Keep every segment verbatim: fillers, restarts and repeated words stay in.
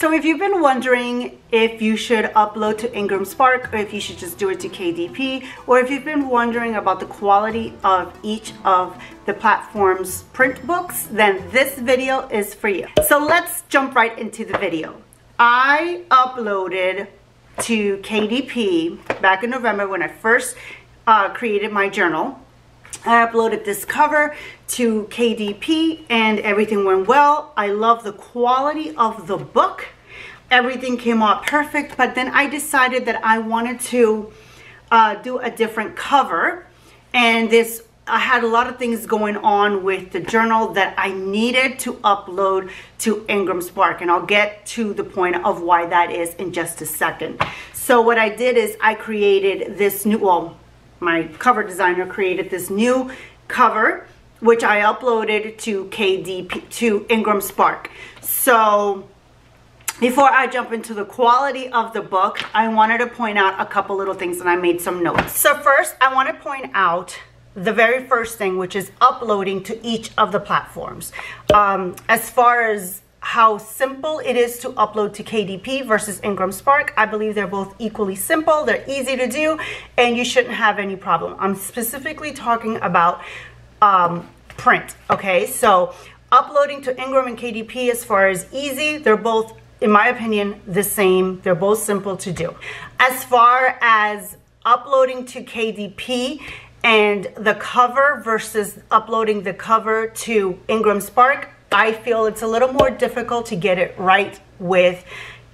So if you've been wondering if you should upload to IngramSpark or if you should just do it to K D P, or if you've been wondering about the quality of each of the platform's print books, then this video is for you. So let's jump right into the video. I uploaded to K D P back in November when I first uh, created my journal. I uploaded this cover to K D P and everything went well. I love the quality of the book. Everything came out perfect, but then I decided that I wanted to uh, do a different cover, and this I had a lot of things going on with the journal that I needed to upload to IngramSpark, and I'll get to the point of why that is in just a second. So what I did is I created this new, well, my cover designer created this new cover, which I uploaded to K D P, to IngramSpark. So before I jump into the quality of the book, I wanted to point out a couple little things, and I made some notes. So first, I want to point out the very first thing, which is uploading to each of the platforms. Um, as far as how simple it is to upload to K D P versus IngramSpark, I believe they're both equally simple, they're easy to do, and you shouldn't have any problem. I'm specifically talking about um, print, okay? So uploading to Ingram and K D P as far as easy, they're both, in my opinion, the same. They're both simple to do. As far as uploading to K D P, and the cover versus uploading the cover to IngramSpark, I feel it's a little more difficult to get it right with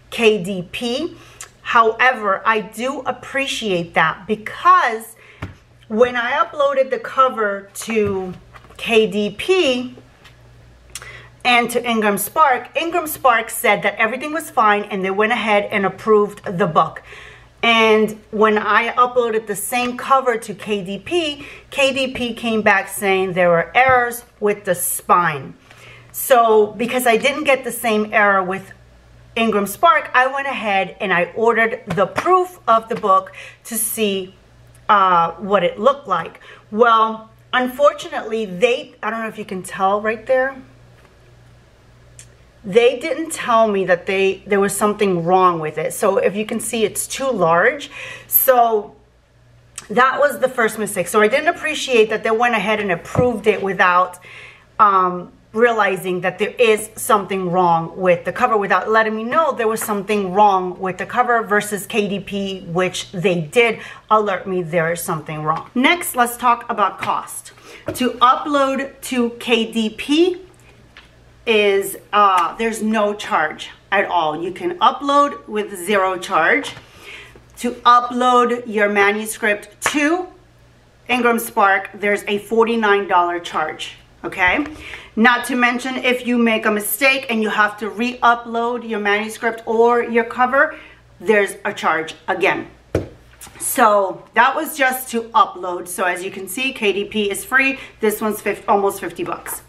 K D P. However, I do appreciate that, because when I uploaded the cover to K D P and to IngramSpark, IngramSpark said that everything was fine and they went ahead and approved the book. And when I uploaded the same cover to K D P, K D P came back saying there were errors with the spine. So because I didn't get the same error with IngramSpark, I went ahead and I ordered the proof of the book to see uh, what it looked like. Well, unfortunately, they, I don't know if you can tell right there, they didn't tell me that they there was something wrong with it. So if you can see, it's too large. So that was the first mistake. So I didn't appreciate that they went ahead and approved it without um, realizing that there is something wrong with the cover, without letting me know there was something wrong with the cover, versus K D P, which they did alert me there is something wrong. Next, let's talk about cost. To upload to K D P, is uh, there's no charge at all. You can upload with zero charge. To upload your manuscript to IngramSpark, there's a forty-nine dollar charge, okay? Not to mention, if you make a mistake and you have to re-upload your manuscript or your cover, there's a charge again. So that was just to upload. So as you can see, K D P is free. This one's fifty, almost fifty bucks.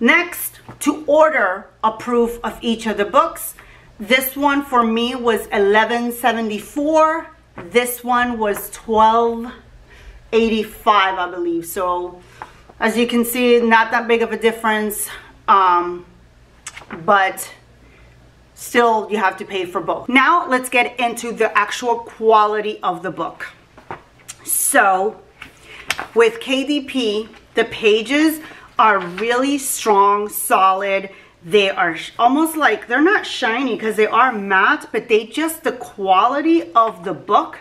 Next, to order a proof of each of the books. This one for me was eleven seventy-four. This one was twelve eighty-five, I believe. So as you can see, not that big of a difference, um, but still you have to pay for both. Now let's get into the actual quality of the book. So with K D P, the pages are really strong, solid. They are almost like, they're not shiny because they are matte, but they just, the quality of the book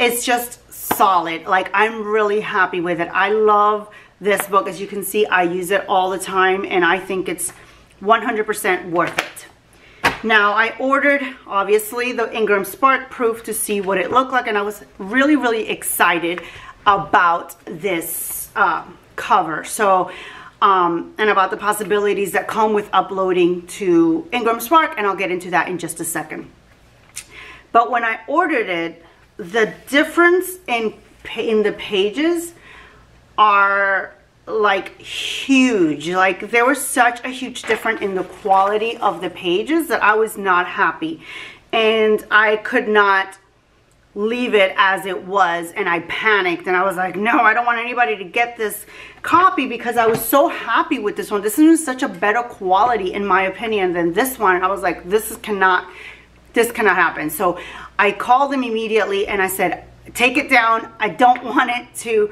is just solid. Like, I'm really happy with it. I love this book. As you can see, I use it all the time, and I think it's one hundred percent worth it. Now, I ordered, obviously, the IngramSpark proof to see what it looked like, and I was really, really excited about this um, cover. So, Um, and about the possibilities that come with uploading to IngramSpark, and I'll get into that in just a second. But when I ordered it, the difference in, in the pages are like huge. Like, there was such a huge difference in the quality of the pages that I was not happy, and I could not leave it as it was, and I panicked and I was like, no, I don't want anybody to get this copy because I was so happy with this one. This is such a better quality in my opinion than this one. I was like, this is cannot this cannot happen. So I called them immediately and I said, take it down. I don't want it to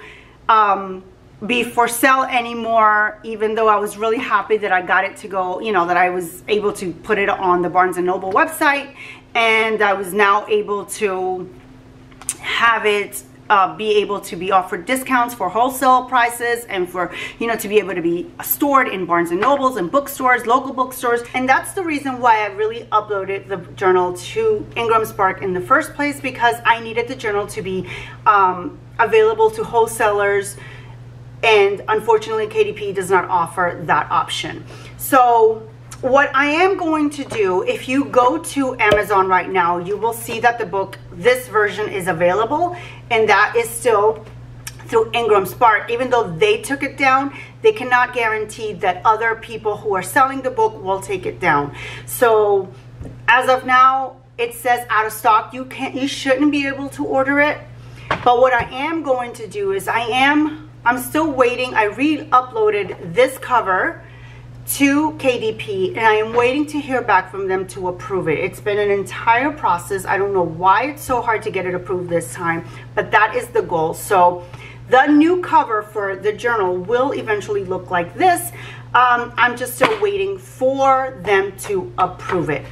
um be for sale anymore, even though I was really happy that I got it to go, you know, that I was able to put it on the Barnes and Noble website, and I was now able to have it uh, be able to be offered discounts for wholesale prices, and for, you know, to be able to be stored in Barnes and Nobles and bookstores, local bookstores. And that's the reason why I really uploaded the journal to IngramSpark in the first place, because I needed the journal to be um, available to wholesalers. And unfortunately, K D P does not offer that option. So what I am going to do, if you go to Amazon right now, you will see that the book, this version, is available, and that is still through IngramSpark. Even though they took it down, they cannot guarantee that other people who are selling the book will take it down. So as of now, it says out of stock. You can't, you shouldn't be able to order it. But what I am going to do is I am I'm still waiting. I re-uploaded this cover to K D P, and I am waiting to hear back from them to approve it. It's been an entire process. I don't know why it's so hard to get it approved this time, but that is the goal. So the new cover for the journal will eventually look like this. Um, I'm just still waiting for them to approve it.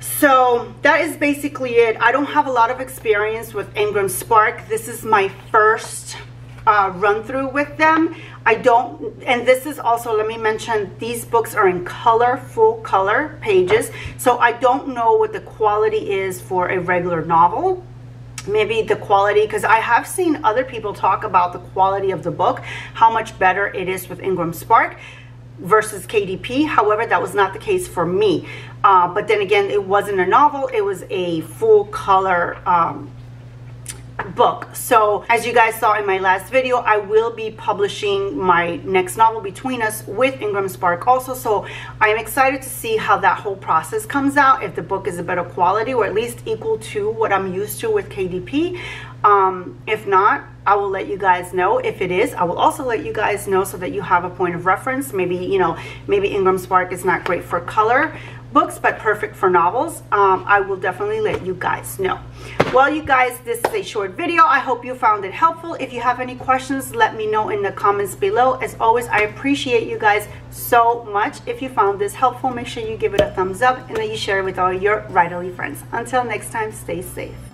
So that is basically it. I don't have a lot of experience with IngramSpark. This is my first Uh, run through with them. I don't, and this is also, let me mention, these books are in color, full color pages, so I don't know what the quality is for a regular novel. Maybe the quality, because I have seen other people talk about the quality of the book, how much better it is with IngramSpark versus K D P. However, that was not the case for me. Uh, but then again, it wasn't a novel, it was a full color um, book. So as you guys saw in my last video, I will be publishing my next novel, Between Us, with IngramSpark also. So I'm excited to see how that whole process comes out, if the book is a better quality or at least equal to what I'm used to with K D P. Um, if not, I will let you guys know. If it is, I will also let you guys know so that you have a point of reference. Maybe, you know, maybe IngramSpark is not great for color books but perfect for novels. um, I will definitely let you guys know. Well, you guys, this is a short video. I hope you found it helpful. If you have any questions, let me know in the comments below. As always, I appreciate you guys so much. If you found this helpful, make sure you give it a thumbs up and that you share it with all your writerly friends. Until next time, stay safe.